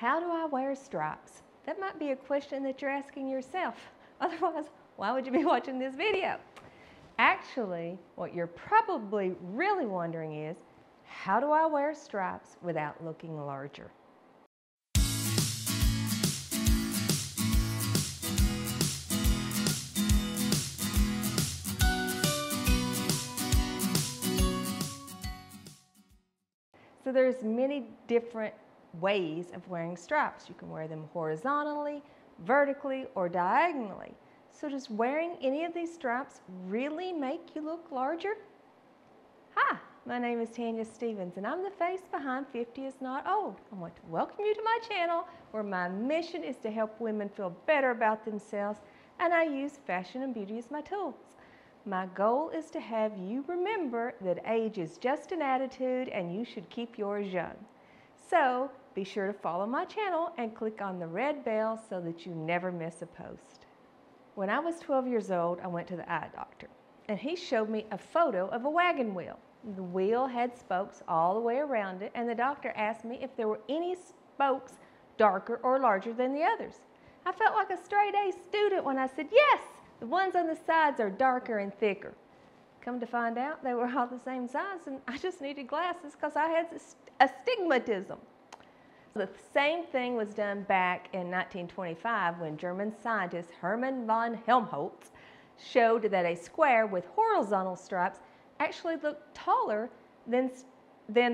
How do I wear stripes? That might be a question that you're asking yourself. Otherwise, why would you be watching this video? Actually, what you're probably really wondering is, how do I wear stripes without looking larger? So there's many different ways of wearing stripes. You can wear them horizontally, vertically, or diagonally. So does wearing any of these stripes really make you look larger? Hi, my name is Tanya Stevens, and I'm the face behind 50 is Not Old. I want to welcome you to my channel, where my mission is to help women feel better about themselves, and I use fashion and beauty as my tools. My goal is to have you remember that age is just an attitude and you should keep yours young. So be sure to follow my channel and click on the red bell so that you never miss a post. When I was 12 years old, I went to the eye doctor and he showed me a photo of a wagon wheel. The wheel had spokes all the way around it, and the doctor asked me if there were any spokes darker or larger than the others. I felt like a straight A student when I said yes. The ones on the sides are darker and thicker. Come to find out, they were all the same size, and I just needed glasses because I had astigmatism. The same thing was done back in 1925 when German scientist Hermann von Helmholtz showed that a square with horizontal stripes actually looked taller than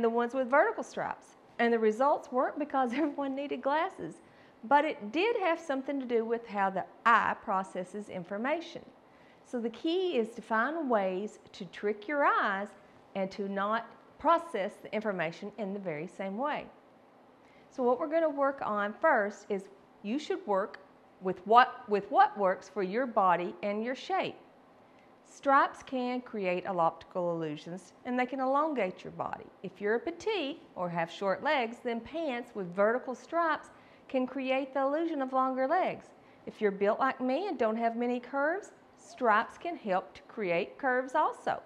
the ones with vertical stripes. And the results weren't because everyone needed glasses, but it did have something to do with how the eye processes information. So the key is to find ways to trick your eyes and to not process the information in the very same way. So what we're going to work on first is you should work with what works for your body and your shape. Stripes can create optical illusions, and they can elongate your body. If you're a petite or have short legs, then pants with vertical stripes can create the illusion of longer legs. If you're built like me and don't have many curves, stripes can help to create curves also.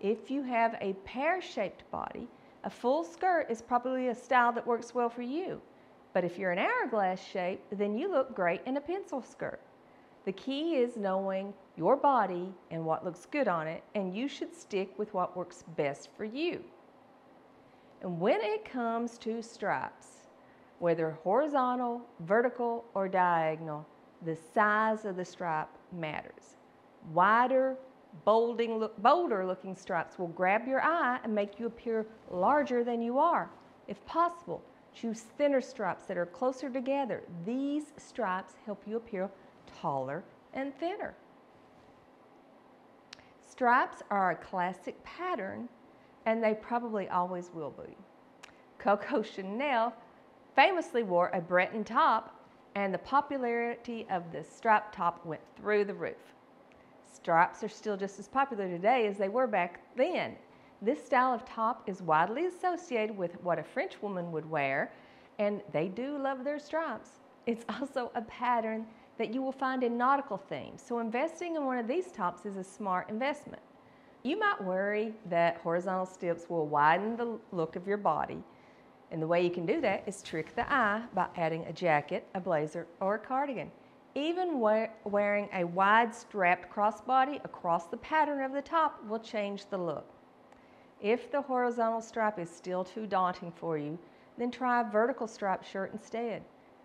If you have a pear-shaped body, a full skirt is probably a style that works well for you. But if you're an hourglass shape, then you look great in a pencil skirt. The key is knowing your body and what looks good on it, and you should stick with what works best for you. And when it comes to stripes, whether horizontal, vertical, or diagonal, the size of the stripe matters. Wider, bolder-looking stripes will grab your eye and make you appear larger than you are. If possible, choose thinner stripes that are closer together. These stripes help you appear taller and thinner. Stripes are a classic pattern, and they probably always will be. Coco Chanel famously wore a Breton top, and the popularity of the striped top went through the roof. Stripes are still just as popular today as they were back then. This style of top is widely associated with what a French woman would wear, and they do love their stripes. It's also a pattern that you will find in nautical themes, so investing in one of these tops is a smart investment. You might worry that horizontal stripes will widen the look of your body, and the way you can do that is trick the eye by adding a jacket, a blazer, or a cardigan. Even wearing a wide strapped crossbody across the pattern of the top will change the look. If the horizontal stripe is still too daunting for you, then try a vertical striped shirt instead.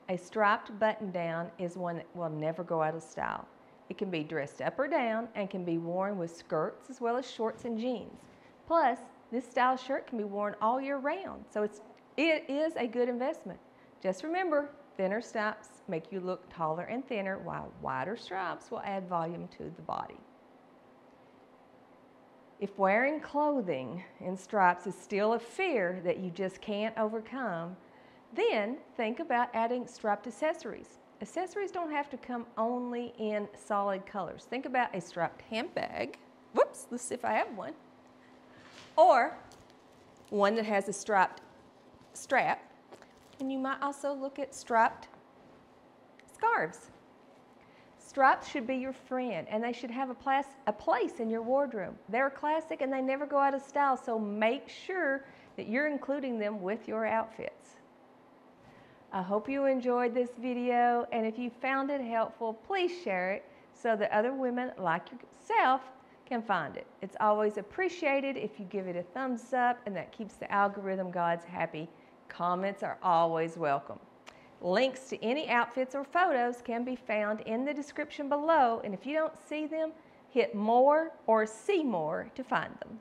A striped button-down is one that will never go out of style. It can be dressed up or down and can be worn with skirts as well as shorts and jeans. Plus, this style shirt can be worn all year round, so it is a good investment. Just remember, thinner stripes make you look taller and thinner, while wider stripes will add volume to the body. If wearing clothing in stripes is still a fear that you just can't overcome, then think about adding striped accessories. Accessories don't have to come only in solid colors. Think about a striped handbag. Whoops, let's see if I have one. Or one that has a striped strap, and you might also look at striped scarves. Stripes should be your friend, and they should have a place in your wardrobe. They're classic and they never go out of style, so make sure that you're including them with your outfits. I hope you enjoyed this video, and if you found it helpful, please share it so that other women like yourself can find it. It's always appreciated if you give it a thumbs up, and that keeps the algorithm gods happy. Comments are always welcome. Links to any outfits or photos can be found in the description below, and if you don't see them, hit more or see more to find them.